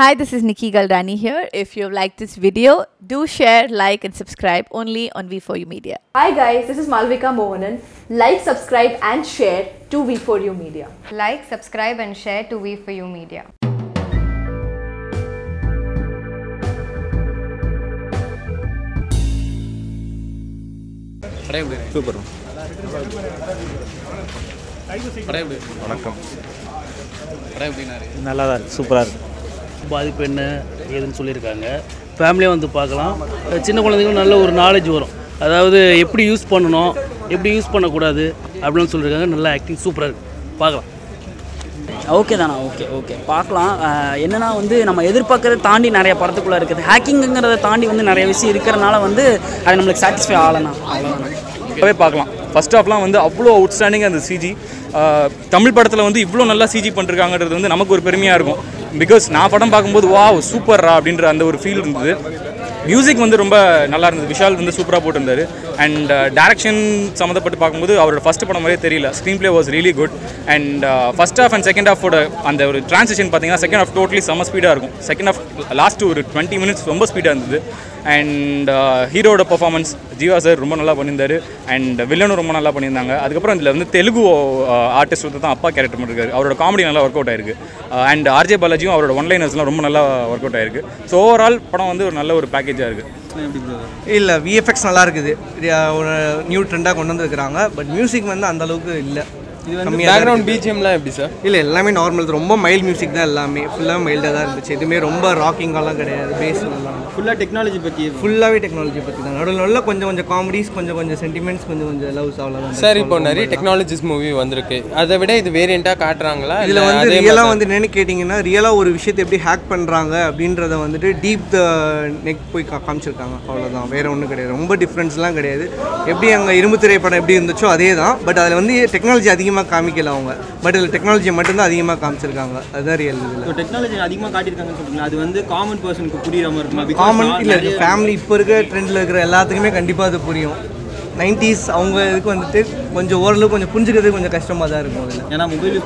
Hi, this is Nikki Galrani here. If you liked this video, do share, like and subscribe only on V4U Media. Hi guys, this is Malvika Mohanan. Like, subscribe and share to V4U Media. Like, subscribe and share to V4U Media. Super. Super. பாதிப்பு என்ன ஏதுன்னு சொல்லியிருக்காங்க. ஃபேமிலியாக வந்து பார்க்கலாம். சின்ன குழந்தைங்களும் நல்ல ஒரு நாலேஜ் வரும். அதாவது எப்படி யூஸ் பண்ணணும், எப்படி யூஸ் பண்ணக்கூடாது அப்படின்னு சொல்லியிருக்காங்க. நல்லா ஆக்டிங் சூப்பராக இருக்குது. பார்க்கலாம். ஓகே தானா? ஓகே ஓகே பார்க்கலாம். என்னென்னா வந்து நம்ம எதிர்பார்க்கறதை தாண்டி நிறைய படத்துக்குள்ளே இருக்குது. ஹேக்கிங்குங்கிறத தாண்டி வந்து நிறைய விஷயம் இருக்கிறனால வந்து அது நம்மளுக்கு சாட்டிஸ்ஃபை ஆகலைண்ணா. அவ்வளோதானே பார்க்கலாம். ஃபர்ஸ்ட் ஆஃப்லாம் வந்து அவ்வளோ அவுட்ஸ்டாண்டிங்காக அந்த சிஜி தமிழ் படத்தில் வந்து இவ்வளோ நல்லா சிஜி பண்ணிருக்காங்கிறது வந்து நமக்கு ஒரு பெருமையாக இருக்கும். பிகாஸ் நான் படம் பார்க்கும்போது வா சூப்பர்ரா அப்படின்ற அந்த ஒரு ஃபீல் இருந்தது. மியூசிக் வந்து ரொம்ப நல்லா இருந்தது. விஷால் வந்து சூப்பராக போட்டிருந்தார். அண்ட் டேரக்ஷன் சம்மந்தப்பட்டு பார்க்கும்போது அவரோட ஃபஸ்ட்டு படம் மாதிரியே தெரியல. Screenplay was really good. And first half and second ஹாஃபோட அந்த ஒரு டிரான்சிஷன் பார்த்தீங்கன்னா செகண்ட் ஹாஃப் டோட்டலி செம்ம ஸ்பீடாக இருக்கும். செகண்ட் ஹாஃப் லாஸ்ட் ஒரு 20 மினிட்ஸ் ரொம்ப ஸ்பீடாக இருந்தது. அண்ட் ஹீரோட பர்ஃபார்மன்ஸ் ஜீவா சார் ரொம்ப நல்லா பண்ணியிருந்தார். அண்ட் வில்லனும் ரொம்ப நல்லா பண்ணியிருந்தாங்க. அதுக்கப்புறம் இதில் வந்து தெலுங்கு ஆர்டிஸ்ட் வந்து தான் அப்பா கேரக்டர் பண்ணியிருக்காரு. அவரோட காமெடி நல்லா ஒர்க் அவுட் ஆயிருக்கு. அண்ட் ஆர்ஜே பாலாஜியும் அவரோட ஒன்லைனர்ஸ்லாம் ரொம்ப நல்லா ஒர்க் அவுட் ஆயிருக்கு. ஸோ ஓவரால் படம் வந்து ஒரு நல்ல ஒரு பேக்கேஜாக இருக்குது. இல்லை விஎஃப்எக்ஸ் நல்லா இருக்குது. ஒரு நியூ ட்ரெண்டாக கொண்டு வந்துருக்குறாங்க. பட் மியூசிக் வந்து அந்தளவுக்கு இல்லை. இது வந்து பேக்ரவுண்ட் பிஜிஎம்லாம் எப்படி சார்? இல்லை எல்லாமே நார்மல், ரொம்ப மைல்டு மியூசிக் தான். எல்லாமே ஃபுல்லாக மைல்டாக தான் இருந்துச்சு. எதுவுமே ரொம்ப ராக்கிங்கெல்லாம் கிடையாது. பேஸ் ஃபுல்லாக டெக்னாலஜி பற்றி, ஃபுல்லாகவே டெக்னாலஜி பற்றி தான். நடுவில் நல்லா கொஞ்சம் காமெடிஸ், கொஞ்சம் சென்டிமெண்ட்ஸ், கொஞ்சம் லவ்ஸ், அவ்வளோதான் சார். இப்போ நிறைய டெக்னாலஜிஸ் மூவி வந்திருக்கு. அதை விட இது வேரியண்ட்டாக காட்டுறாங்களா? இதில் வந்து ரியலாக வந்து என்னென்னு கேட்டிங்கன்னா, ரியலாக ஒரு விஷயத்தை எப்படி ஹேக் பண்ணுறாங்க அப்படின்றத வந்துட்டு டீப் நெக் போய் காமிச்சிருக்காங்க. அவ்வளோதான், வேறு ஒன்றும் கிடையாது. ரொம்ப டிஃப்ரென்ஸ்லாம் கிடையாது. எப்படி அங்கே இரும்பு திரைப்படம் எப்படி இருந்துச்சோ அதே தான். பட் அதில் வந்து டெக்னாலஜி அதிகமாக காமிக்கல அவங்க. பட் இதில் டெக்னாலஜி மட்டும்தான் அதிகமாக காமிச்சிருக்காங்க. அதுதான் ரியல். இதில் டெக்னாலஜி அதிகமாக காட்டியிருக்காங்கன்னு சொல்லுங்கள். அது வந்து காமன் பர்சனுக்கு புரியுற மாதிரி இருக்குமா? காமன் இல்லை, ஃபேமிலி இப்போ இருக்கிற ட்ரெண்டில் இருக்கிற எல்லாத்துக்குமே கண்டிப்பாக அது புரியும். 90s அவங்க இதுக்கு வந்துட்டு கொஞ்சம் ஓரளவுக்கு கொஞ்சம் புரிஞ்சுக்கிறது கொஞ்சம் கஷ்டமாக தான் இருக்கும். அதில் ஏன்னா மொபைல்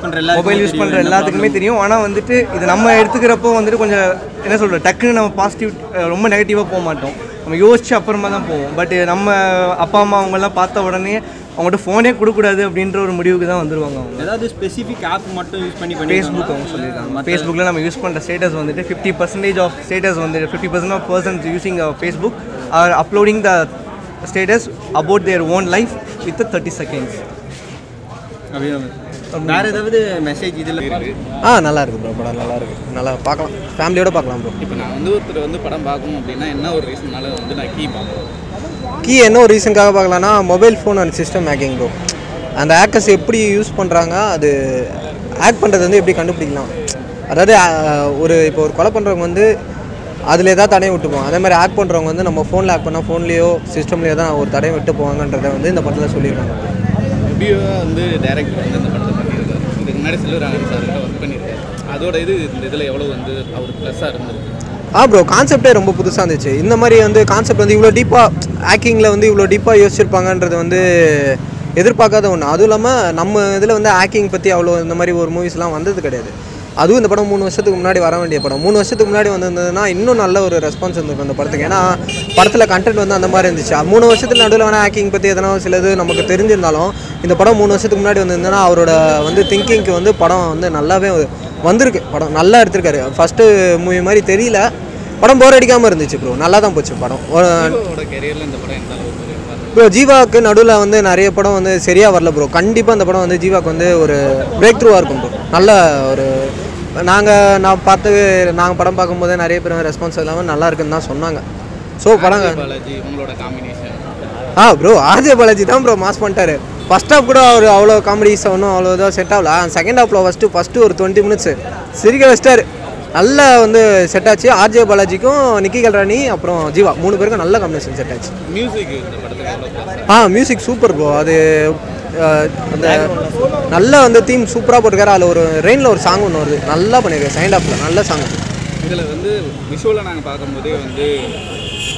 யூஸ் பண்ணுற எல்லாத்துக்குமே தெரியும். ஆனால் வந்துட்டு இது நம்ம எடுத்துக்கிறப்போ வந்துட்டு கொஞ்சம் என்ன சொல்கிறோம், டக்குன்னு நம்ம பாசிட்டிவ் ரொம்ப நெகட்டிவாக போக மாட்டோம். நம்ம யோசிச்சு அப்புறமா தான் போவோம். பட் நம்ம அப்பா அம்மா அவங்கெல்லாம் பார்த்த உடனே அவங்கள்ட்ட ஃபோனே கொடுக்கூடாது அப்படின்ற ஒரு முடிவுக்கு தான் வந்துடுவாங்க அவங்க. ஏதாவது ஸ்பெசிஃபிக் ஆப் மட்டும் யூஸ் பண்ணி ஃபேஸ்புக் அவங்க சொல்லியிருக்காங்க. ஃபேஸ்புக்கில் நம்ம யூஸ் பண்ணுற ஸ்டேட்டஸ் வந்துட்டு 50% ஆஃப் ஸ்டேட்டஸ் வந்து 50% of persons using Facebook are uploading the status about their own life with 30 seconds. வேறு ஏதாவது மெசேஜ் இதில் இருக்குது? நல்லாயிருக்கு ப்ரோ, படம் நல்லாயிருக்கு. நல்லா பார்க்கலாம், ஃபேமிலியோடு பார்க்கலாம் ப்ரோ. இப்போ நான் வந்து ஒருத்தர் வந்து படம் பார்க்கணும் அப்படின்னா என்ன ஒரு ரீசன்னால வந்து நான் கீ பார்ப்பேன். கீ என்ன ஒரு ரீசனுக்காக பார்க்கலான்னா, mobile phone and system hacking bro. அந்த ஹேக்கர்ஸ் எப்படி யூஸ் பண்ணுறாங்க, அது ஹேக் பண்ணுறது வந்து எப்படி கண்டுபிடிக்கலாம். அதாவது இப்போ ஒரு கொலை பண்ணுறவங்க வந்து அதில் ஏதாவது தடையை விட்டு போவாங்க. அதே மாதிரி ஹேக் பண்ணுறவங்க வந்து நம்ம ஃபோனில் ஹேக் பண்ணால் ஃபோன்லேயோ சிஸ்டம்லேயோ தான் ஒரு தடையை விட்டு போவாங்கன்றதை வந்து இந்த படத்தில் சொல்லியிருக்காங்க. வந்து டைரக்ட் வந்து இந்த படத்தை பண்ணியிருக்காரு. இதுக்கு முன்னாடி செல்வராகவன் சார் ஒர்க் பண்ணியிருக்காரு. அதோட இந்த இதில் எவ்வளோ வந்து அவருக்கு ப்ளஸ்ஸாக இருந்திருக்கு? ப்ரோ கான்செப்டே ரொம்ப புதுசாக இருந்துச்சு. இந்த மாதிரி வந்து கான்செப்ட் வந்து இவ்வளோ டீப்பாக ஹேக்கிங்கில் வந்து இவ்வளோ டீப்பாக யோசிச்சிருப்பாங்கன்றது வந்து எதிர்பார்க்காத ஒன்று. அதுவும் இல்லாமல் நம்ம இதில் வந்து ஹேக்கிங் பற்றி அவ்வளோ இந்த மாதிரி ஒரு மூவிஸ்லாம் வந்தது கிடையாது. அதுவும் இந்த படம் 3 வருஷத்துக்கு முன்னாடி வர வேண்டிய படம். 3 வருஷத்துக்கு முன்னாடி வந்திருந்ததுன்னா இன்னும் நல்ல ஒரு ரெஸ்பான்ஸ் இருந்திருக்கும் அந்த படத்துக்கு. ஏன்னா படத்தில் கண்டென்ட் வந்து அந்த மாதிரி இருந்துச்சு. 3 வருஷத்துக்கு நடுவில் வேணால் ஹேக்கிங் பற்றி எதனா சிலது நமக்கு தெரிஞ்சிருந்தாலும், இந்த படம் 3 வருஷத்துக்கு முன்னாடி வந்திருந்ததுன்னா அவரோட வந்து திங்கிங்க்கு வந்து படம் வந்து நல்லாவே வந்திருக்கு. படம் நல்லா எடுத்திருக்காரு. ஃபஸ்ட்டு மூவி மாதிரி தெரியல. படம் போர் அடிக்காமல் இருந்துச்சு ப்ரோ. நல்லா தான் போச்சு படம். ப்ரோ ஜீவாவுக்கு நடுவில் வந்து நிறைய படம் வந்து சரியாக வரல ப்ரோ. கண்டிப்பாக அந்த படம் வந்து ஜீவாவுக்கு வந்து ஒரு பிரேக் த்ரூவாக இருக்கும் ப்ரோ. நல்ல ஒரு நாங்கள் படம் பார்க்கும்போதே நிறைய பேர் ரெஸ்பான்ஸ் இல்லாமல் நல்லா இருக்குன்னு தான் சொன்னாங்க. ஸோ படம் ப்ரோ ஆர்ஜே பாலாஜி தான் ப்ரோ மாஸ் பண்ணிட்டாரு. ஃபர்ஸ்ட் ஹாஃப் கூட அவர் அவ்வளோ காமெடிஸ் ஒன்றும் அவ்வளோ இதாக செட் ஆகல. செகண்ட் ஹாஃபில் ஃபஸ்ட்டு ஒரு 20 மினிட்ஸ் சிரிக்க வச்சிட்டாரு. நல்லா வந்து செட் ஆச்சு. ஆர்ஜே பாலாஜிக்கும் நிக்கி கல்ராணி அப்புறம் ஜீவா 3 பேருக்கும் நல்ல காம்பினேஷன் செட் ஆச்சு. Music music super bro. அது அந்த நல்லா வந்து தீம் சூப்பராக போட்டுக்காரு. அதில் ஒரு ரெயினில் ஒரு சாங் ஒன்று வருது, நல்லா பண்ணியிருக்காரு. சைண்ட் ஆஃபில் நல்ல சாங். இதில் வந்து விஷுவலாக நாங்கள் பார்க்கும்போதே வந்து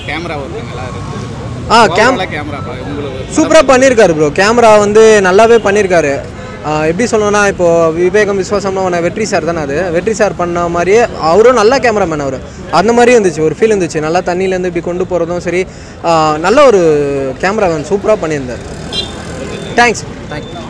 கேமரா ஒர்க்கு நல்லா இருந்துச்சு. கேமரா சூப்பராக பண்ணியிருக்காரு ப்ரோ. கேமரா வந்து நல்லாவே பண்ணியிருக்காரு. எப்படி சொல்லணும்னா இப்போ விவேகம் விஸ்வாசம்னா வெற்றி சார் தானே, அது வெற்றி சார் பண்ண மாதிரியே அவரும் நல்ல கேமராமேன், அவர் அந்த மாதிரி இருந்துச்சு, ஒரு ஃபீல் இருந்துச்சு. நல்லா தண்ணியிலேருந்து இப்படி கொண்டு போகிறதும் சரி, நல்ல ஒரு கேமராமேன், சூப்பராக பண்ணியிருந்தார். தேங்க்ஸ்.